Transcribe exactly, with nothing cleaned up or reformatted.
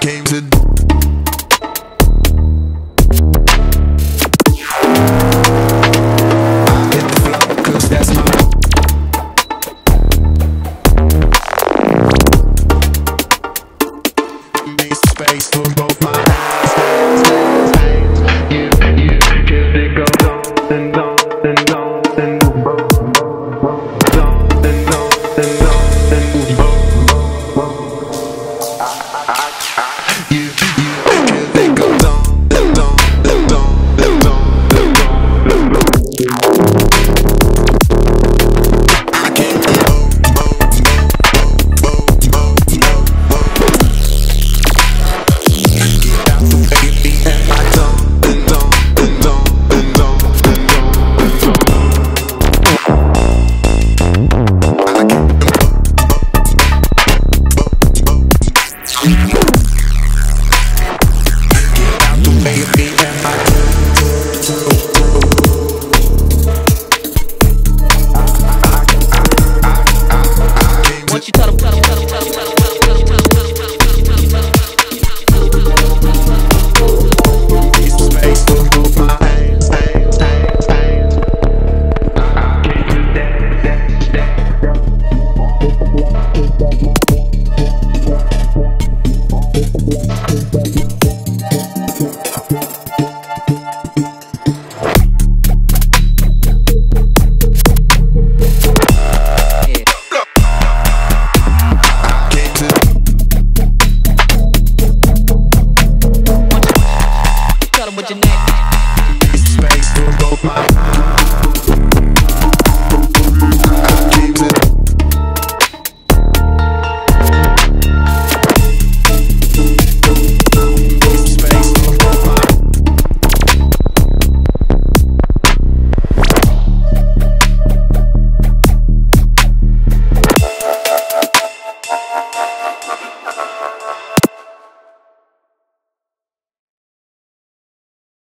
came to do. I hit the floor, cause that's my needs space for both my eyes. You, you, give it go on and on and on and on and on and on and on. What's your name?